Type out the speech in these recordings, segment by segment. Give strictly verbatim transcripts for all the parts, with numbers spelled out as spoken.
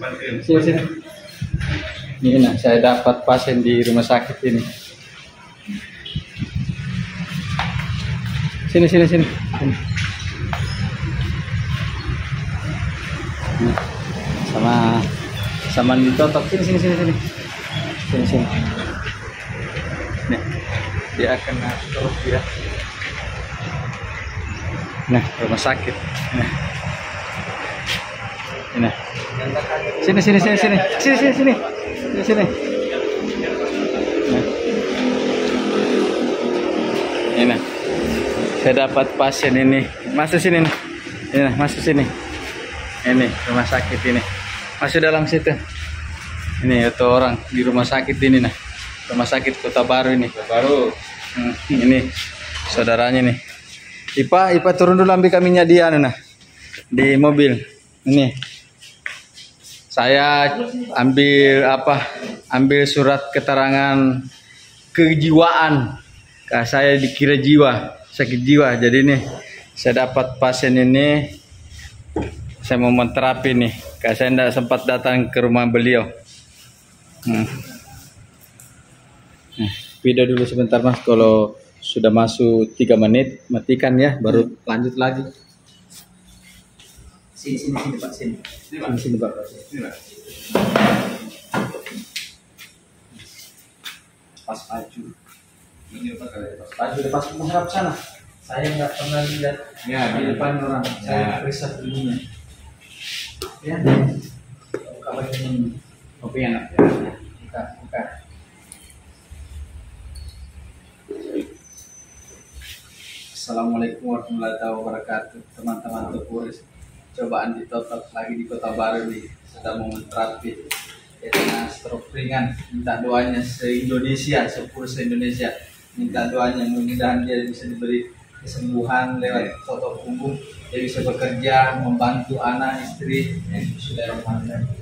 Sini, sini. Ini nak saya dapat pasien di rumah sakit ini. Sini, sini, sini. Sama sama Andi Totok. Sini, sini, sini, sini. Sini, sini. Nih, dia akan terus ya. Nah, rumah sakit. Nah. Nah. Sini, sini, sini, sini. Sini, sini, sini. Sini, sini. Nah. Ini nah. Saya dapat pasien ini. Masuk sini nih. Ini nah, masuk sini. Ini rumah sakit ini. Masuk dalam situ. Ini itu orang di rumah sakit ini nah. Rumah sakit Kotabaru ini. Kotabaru. Hmm, ini saudaranya nih. Ipa, Ipa turun dulu ambil kaminya dia nah di mobil ini. Saya ambil apa? Ambil surat keterangan kejiwaan. Saya dikira jiwa, sakit jiwa. Jadi nih saya dapat pasien ini. Saya mau menterapi nih. Karena saya tidak sempat datang ke rumah beliau. Hmm. Nah, video dulu sebentar mas kalau sudah masuk tiga menit, matikan ya, baru hmm. lanjut lagi. Sini, sini, sini, Pak. Sini, sini, Pak. Sini, Pak. Sini, Pak. Pas baju. Ini apa kali? Pas baju, pas mengharap sana. Saya nggak pernah lihat ya, di depan ya. Orang. Saya ya. Riset dulunya. Ya. Buka baju ini. Kopi enak ya. Buka, buka. Assalamualaikum warahmatullahi wabarakatuh, teman-teman Topuris. Coba Andi Totok lagi di Kotabaru nih, sedang menterapi dengan stroke ringan. Minta doanya se-Indonesia, sepuluh se-Indonesia. Minta doanya, mudah-mudahan dia bisa diberi kesembuhan lewat totok punggung. Dia bisa bekerja, membantu anak, istri, yang sudah romantik.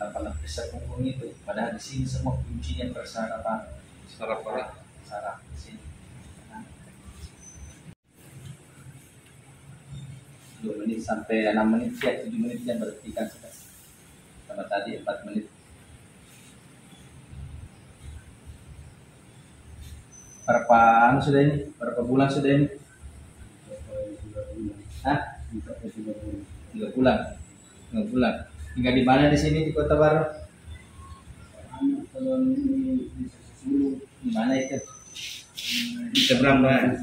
Dapat periksa punggung itu, padahal di sini semua kuncinya persyaratan saraf saraf di sini. Nah. Dua menit sampai enam menit ya, tujuh menit yang berhentikan sudah. Sama tadi empat menit. Berapa anu sudah ini? Berapa bulan sudah ini? Hah? Tiga bulan. Tiga bulan. Tinggal di mana di sini di Kotabaru? Di mana itu? Di Jembrang, mana?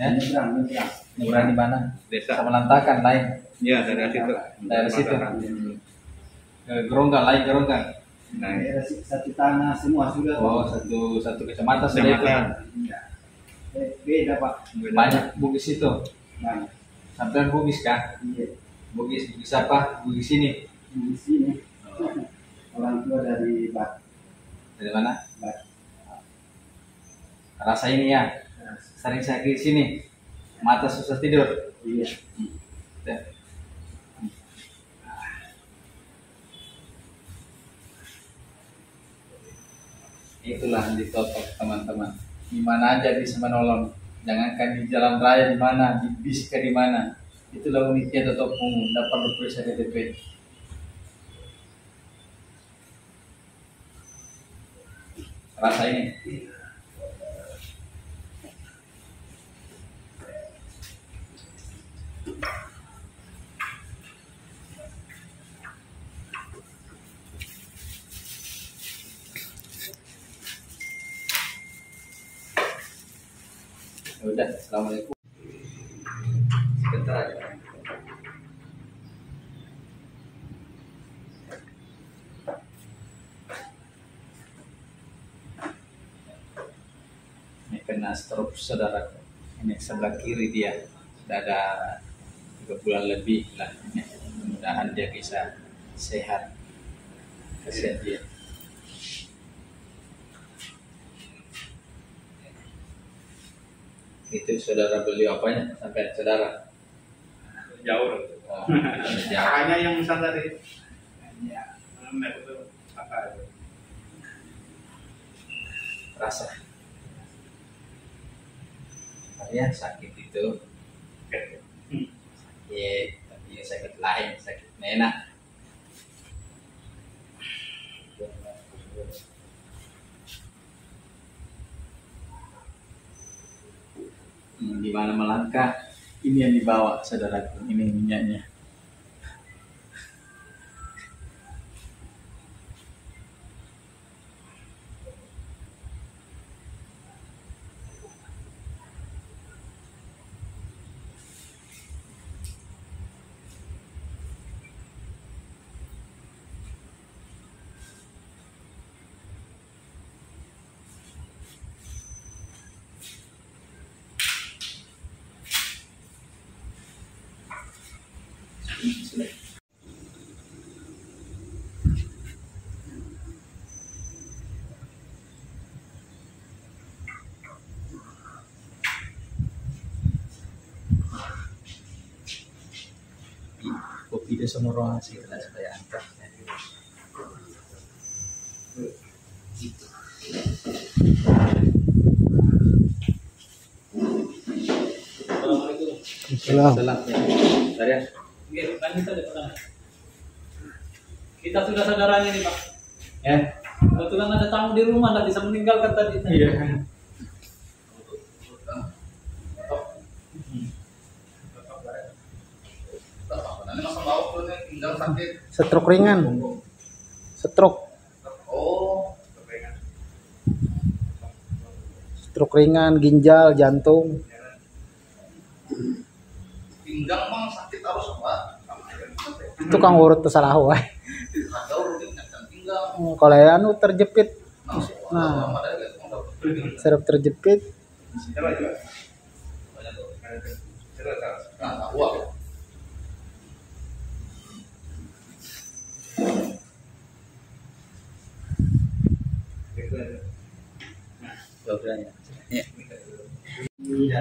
Ya, Jembrang, Jembrang. Jembrang di mana? Desa. Sama Lantakan lain. Iya, dari situ. Dari situ. Geronggang lain, Geronggang. Nah, satu tanah semua sudah. Oh, satu satu kecamatan sudah itu. Beda, Pak. Banyak bugis itu. Banyak. Sampai bugis kah? Iya. Bugis, bugis apa? Bugis sini. Bugis sini. Oh. Orang tua dari Bat. Dari mana? Bat. Rasa ini ya. Sering sakit sini. Mata susah tidur. Iya. Hmm. Itulah Andi Totok teman-teman. Di mana aja bisa menolong. Jangankan di jalan raya di mana, di bis ke di mana. Itulah uniknya totok punggung, dapat diperiksa K T P. Rasa ini. Ya udah, assalamualaikum. Sebentar aja. Ini kena stroke saudara. Ini sebelah kiri dia. Sudah ada tiga bulan lebih lah. Mudah-mudahan dia bisa sehat. Kasihan dia. Itu saudara beli apanya sampai saudara? Jauh. Oh, hanya yang besar tadi. Ya. Apa itu? Rasa. Artinya sakit itu. Sakit, tapi sakit lain, sakit enak. Di mana melangkah, ini yang dibawa saudaraku, ini minyaknya. Kopi dia semua orang hasil dan saya angkat. Assalamualaikum. Kita sudah saudaranya nih Pak. Ya. Kebetulan ada tamu di rumah, nggak bisa meninggalkan tadi. Iya. Stroke ringan. Stroke. Oh. Stroke ringan, ginjal, jantung. Pinggang bang sakit harus apa? Itu kang urut tuh salah wae. Kalau anu terjepit. Nah. Serap terjepit.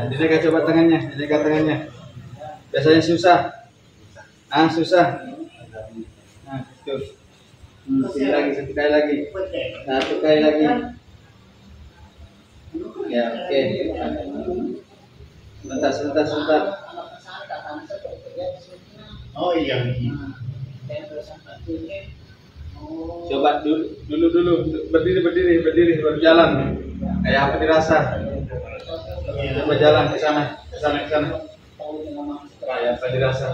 Dijaga coba tangannya, dijaga tangannya. Biasanya susah. Ah susah. Nah, terus. Hmm, sekali lagi, sekali lagi. Satu kali lagi. Ya, oke. Okay. Sebentar, sebentar, sebentar. Oh iya. Coba dulu, dulu, dulu. Berdiri, berdiri, berdiri, berjalan. Kayak apa dirasa? Coba jalan ke sana, ke sana, ke sana. Kayak apa dirasa?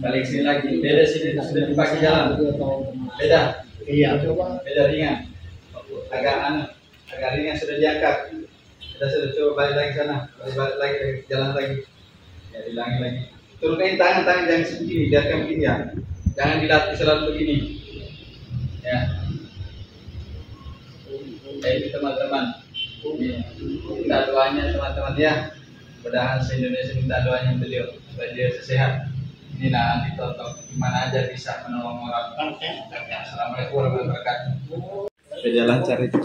Balik sini lagi, beda sini sudah dipakai jalan, beda, iya, beda ringan, agak aneh, agak ringan sudah diangkat, kita sudah coba balik lagi sana, balik lagi jalan lagi, ya dilangi lagi, turunin tangan tangan jangan segini, biarkan begini ya, jangan dilatih selalu begini, ya, itu teman-teman. Minta doanya teman-teman ya. Mudah-mudahan se-Indonesia minta doanya beliau supaya dia sehat. Inilah Andi Totok, gimana aja bisa menolong orang. Assalamualaikum warahmatullahi wabarakatuh. Sudah lancar itu.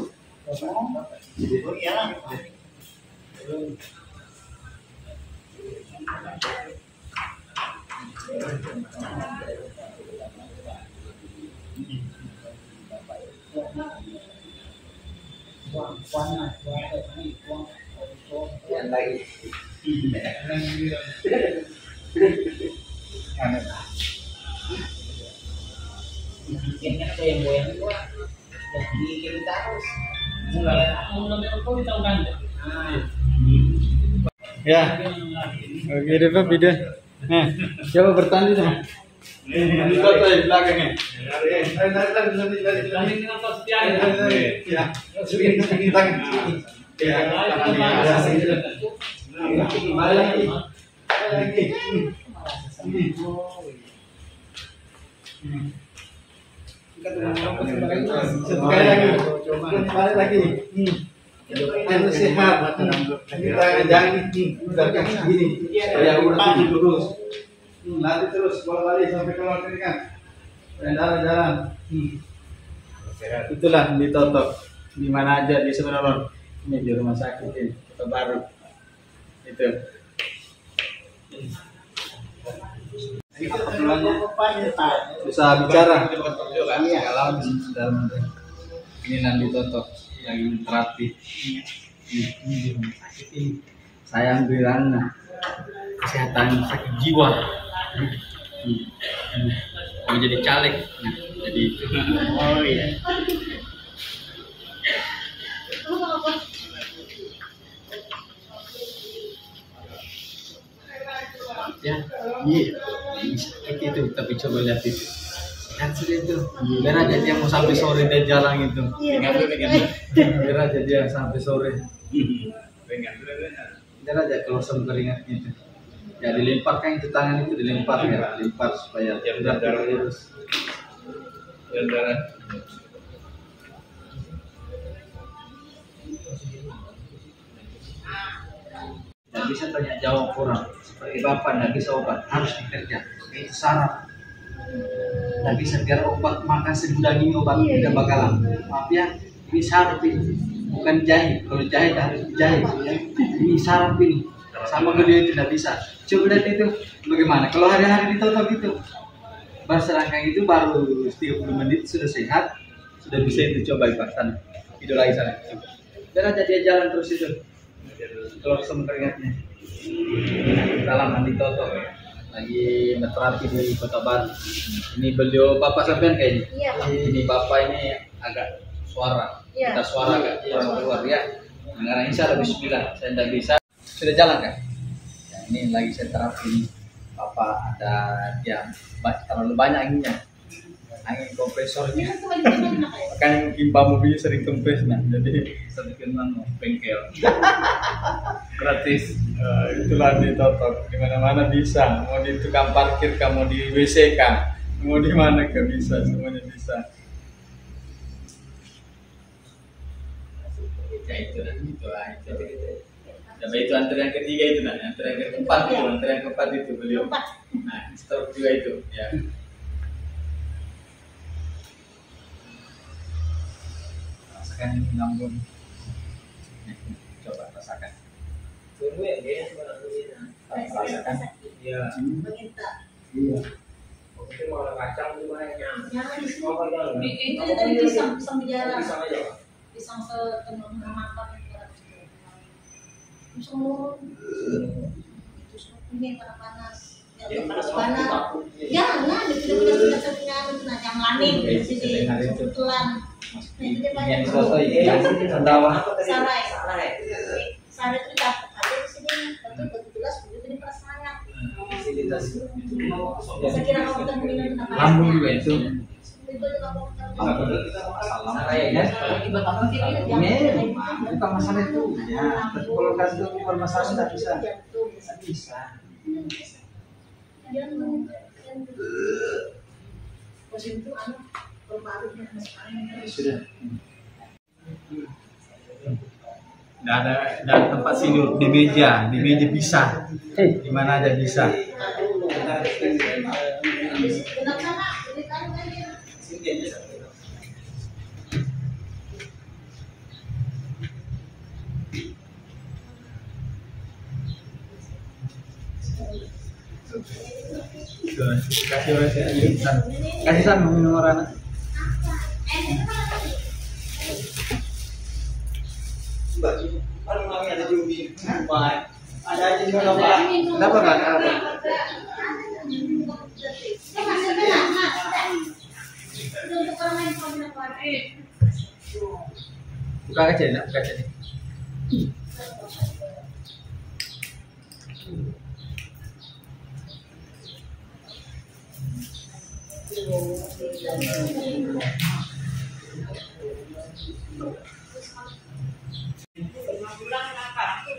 Yang lagi biasanya ada yang goyang gua jadi kiri terus mulai ya oke deh Pak Bida nah coba bertanding sama ini foto di belakangnya. Lari terus, bolak-balik sampai keluar keringat. Jalan-jalan. Hmm. Itulah Andi Totok. Di mana aja di Semarang. Ini di rumah sakit ini, Kotabaru. Itu. Susah bicara. Iya. Ini Andi Totok lagi terapi. Saya bilang kesehatan sakit jiwa. Mau jadi caleg, jadi itu. Oh iya. Ya, iya. Itu tapi coba lihat itu. Kan sudah itu. Biar aja dia mau sampai sore dia jalan itu. Ingat tuh, ingat tuh. Biar aja dia sampai sore. Biar aja kelosong keringat gitu. Ya dilempar kan itu tangan itu dilempar ya, lempar supaya darah lurus. Dan darah. Tidak bisa tanya jawab orang seperti bapak tidak bisa obat harus dikerja itu syarat. Tidak bisa biar obat makan semudah ini obat tidak bakalan. Maaf ya ini syarat ini bukan jahit kalau jahit harus jahit ya. Ini syarat ini sama gede tidak bisa. Coba lihat itu bagaimana kalau hari-hari ditotok itu berserangkang itu baru tiga puluh menit sudah sehat sudah bisa itu coba ibatan itu lagi sana dan aja dia jalan terus itu. Kalau keringatnya dalam Andi Totok lagi terapi di Kotabaru. Ini beliau bapak sampean kayaknya. Iya. Ini bapak ini agak suara, ya. Kita suara agak kurang keluar ya. Karena insya Allah bismillah saya tidak bisa. Sudah jalan kan? Ya, ini lagi saya terapi. Bapak ada yang terlalu banyak anginnya, angin kompresornya. Kan pipa mobilnya sering kempes nah jadi sedikit nang bengkel gratis. Uh, itulah Andi Totok di mana-mana bisa mau di tukang parkir kamu di W C K mau di mana ke bisa semuanya bisa ya itu nah itulah itu sampai itu antrian ketiga itu nah antrian keempat itu antrian keempat itu beliau nah stok juga itu ya. Rasakan ini lambung. Coba rasakan. Tunggu ya, dia coba rasakan. Iya. Iya. Oke, mau kacang di mana ya? Itu tadi pisang penjara. Pisang aja. Pisang setengah matang. Pisang loh. Itu sopnya karena panas. Ya, panas panas. Ya, nah, dipindah-pindah setengah nah yang laning di sini. Kebetulan yang sosok ini sendawa sarai sarai sarai itu dapat ada di sini betul betul sudah jadi perasaan fasilitas saya kira kalau kita minum tentang lambung juga itu sarai ya bukan masalah itu ya kalau kasih itu bukan masalah tidak bisa tidak bisa posisi itu anu sudah. Nggak ada, nggak ada tempat tidur di meja, di meja bisa, di mana aja bisa. Kasih orang insan, kasih sama minum orang. Ada aja juga Pak. Kenapa enggak ada? Buka aja ya, buka aja nih.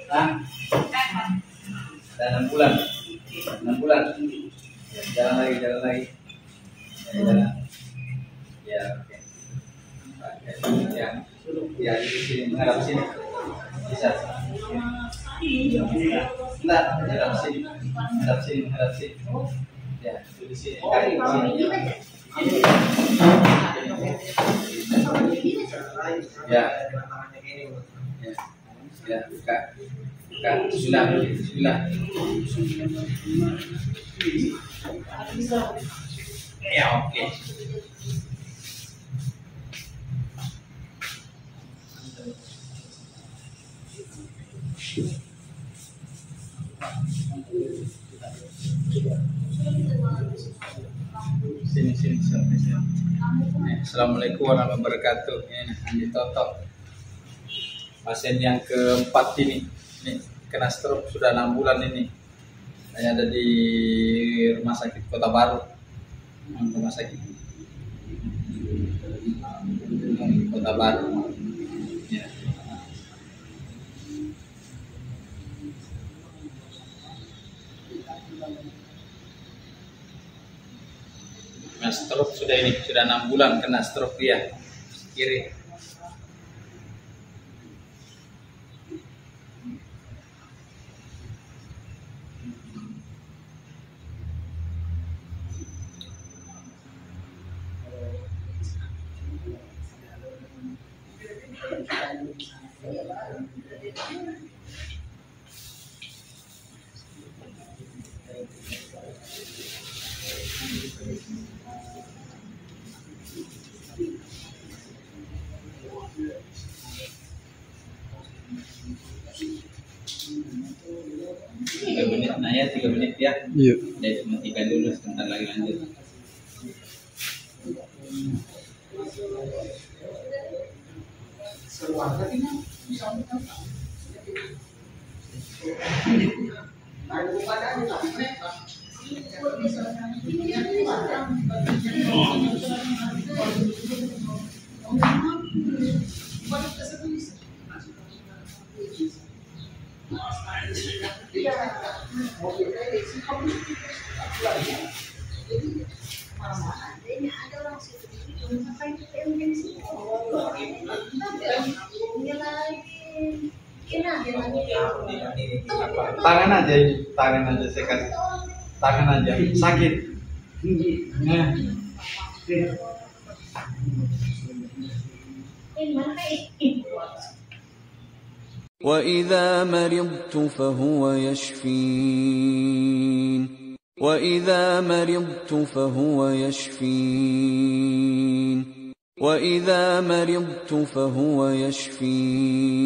Hah? Dan enam bulan, enam bulan, jalan lagi, jalan lagi, jalan, ya, oke, ya, ya di sini menghadap sini, bisa, enggak, menghadap sini, menghadap sini, menghadap sini, ya, di sini, kaki di sini, Ya. Ya, buka. Buka. Bismillah. Bismillah. Ya, oke. Sini, sini, sini, sini. Assalamualaikum warahmatullahi wabarakatuh. Ini Andi Totok, pasien yang keempat ini. Ini kena stroke sudah enam bulan ini. Saya ada di rumah sakit Kotabaru. Rumah sakit Kotabaru. Ya. Nah, stroke sudah ini sudah enam bulan kena stroke dia kiri. tiga menit, nah ya tiga menit ya. Iya. Jadi cuma tiga dulu, sebentar lagi lanjut. Tangan aja ini, tangan aja saya kasih. Tangan aja, sakit. Nah. وَإِذَا مَرِضْتُ فَهُوَ يَشْفِينِ وَإِذَا مَرِضْتُ فَهُوَ يَشْفِينِ وَإِذَا مَرِضْتُ فَهُوَ يَشْفِينِ